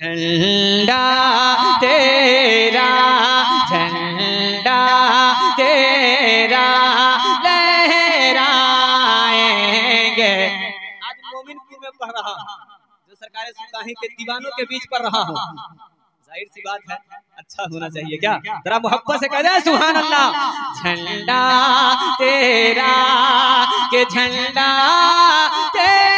झंडा तेरा, झंडा तेरा लहराएंगे। आज मोमिनपुर में पढ़ रहा हूँ, जो सरकारी सुरकाही के दीवानों के बीच पढ़ रहा हूँ, जाहिर सी बात है अच्छा होना चाहिए। क्या जरा मोहब्बत से कह दे सुभान अल्लाह। झंडा तेरा के झंडा तेरा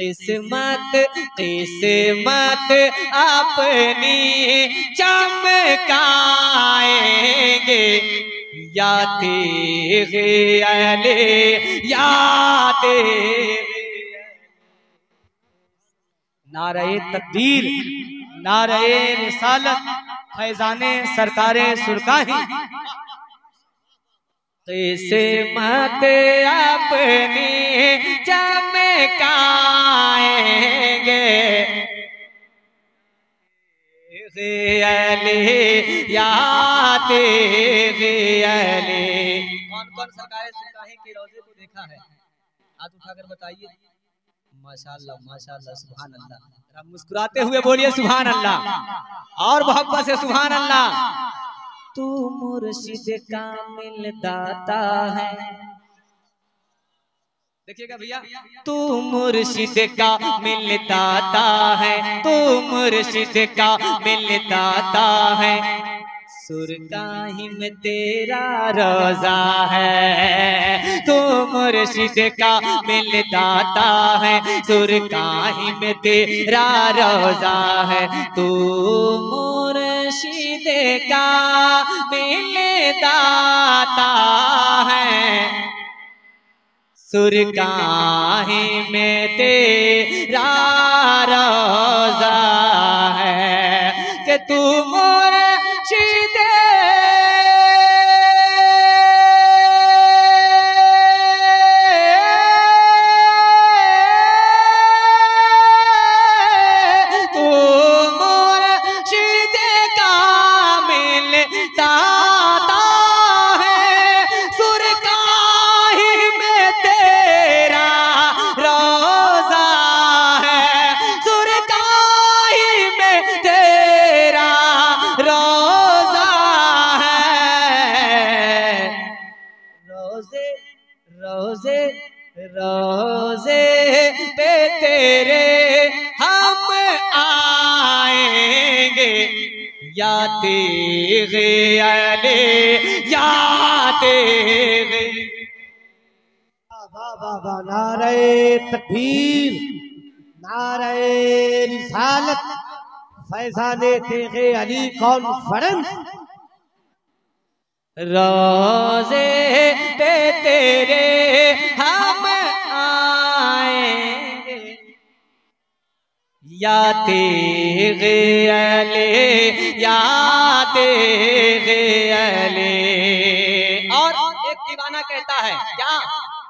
किस्मत किस्मत अपनी चमकाएंगे। या तेगयाली या तेगयाली। नारे तकदीर, नारे रिसालत, फैजाने सरकारे सुरकाही। किस्मत अपनी चमकाएंगे। तेगयाली या तेगयाली। कौन कौन सरकारे सुरकाही के रोजे को देखा है? हाथ उठाकर बताइए। माशाल्लाह माशाल्लाह सुभान अल्लाह। मुस्कुराते हुए बोलिए सुभान अल्लाह और मोहब्बत से सुभान अल्लाह। तू मुर्शिद कामिल दाता है। देखिएगा भैया, तू मुर्शिद का मिलदाता है, तू मुर्शिद का मिलदाता है। सुरकाही में तेरा रोजा है, तू मुर्शिद का मिलदाता है, सुरकाही में तेरा रोजा है। तू मुर्शिद का मिलदाता है, सुरकाही में तेरा रोजा है। कि तू मुर्शिद रोजे पे तेरे हम आएंगे। या तेगयाली या तेगयाली। वाह वाह वाह। नारे तकबीर, नारे रिसालत, फैजाने तेगियाली कॉन्फ्रेंस। रोजे पे तेरे हम आएंगे। या तेगयाली या तेगयाली। और एक दीवाना कहता है क्या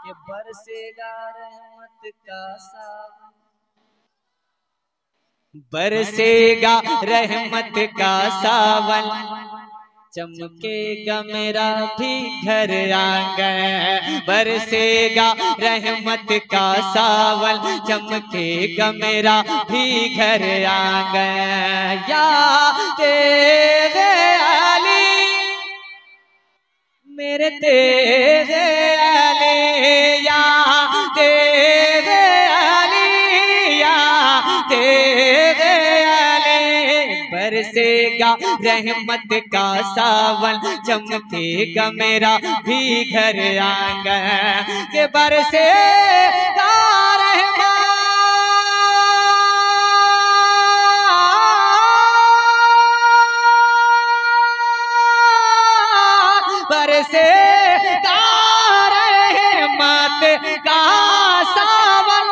कि बरसेगा रहमत का सावन, बरसेगा रहमत का सावन, चमकेगा मेरा भी घर आंगन। बरसेगा रहमत का सावन, चमकेगा मेरा भी घर आंगन। या तेगयाली मेरे तेगयाली, या तेगयाली या तेगयाली। बरसेगा रहमत का सावन, चमकेगा मेरा भी घर आंगन। के बरसेगा रहमत, बरसेगा रहमत का सावन,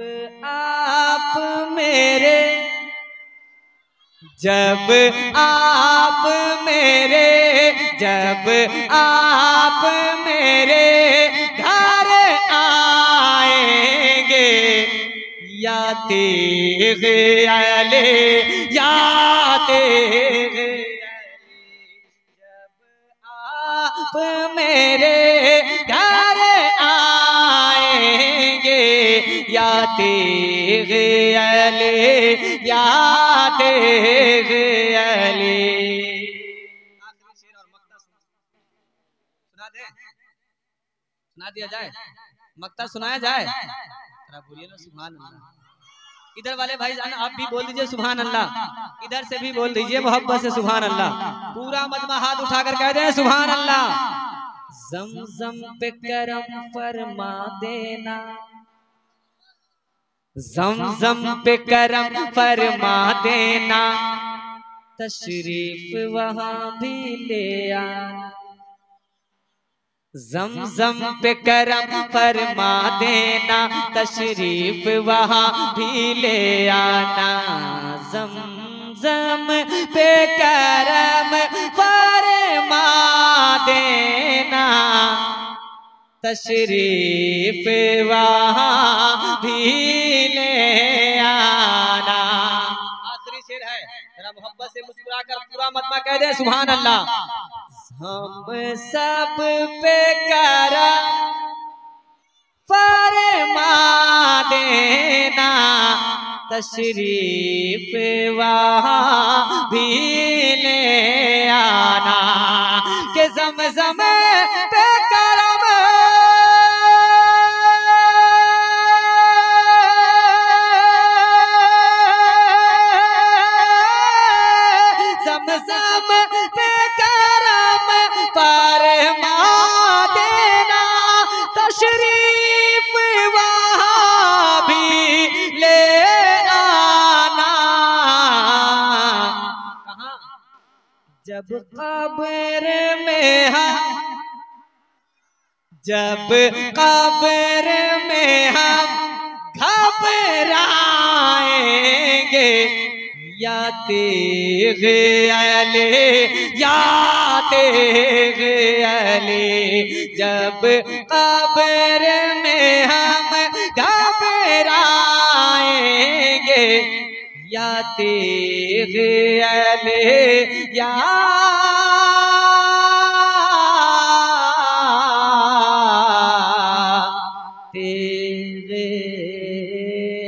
जब आप मेरे घर आएंगे या तेग़याली या तेग़याली, जब आप मेरे घर आएंगे या तेग़याली या तेग़याली। सुना दिया जाए, मक्ता सुनाया जाए, बोलिए ना सुभान अल्लाह। इधर वाले भाई जान आप भी बोल दीजिए सुभान अल्लाह, इधर से भी बोल दीजिए मोहब्बत से सुभान अल्लाह। पूरा मजमा हाथ उठाकर कह दे सुभान अल्लाह। जमजम पे करम फरमा देना, जमजम पे करम फरमा देना, तशरीफ वहां भी ले आना, जमजम पे करम फरमा देना, तशरीफ वहाँ भी ले आना, जमजम पे करम फरमा देना, तशरीफ वहाँ भी ले आना। आखिरी शेर है, जरा मोहब्बत से मुस्कुरा कर पूरा मजमा कह दे सुभान अल्लाह। हम सब पे करम फरमा देना, तशरीफ वहाँ भी ले आना, के जमजम पे करम जब कब्र में हम घबराएंगे या तेग़याली या तेग़याली, जब कब्र में हम घबराएंगे या तेग़याली या तेरे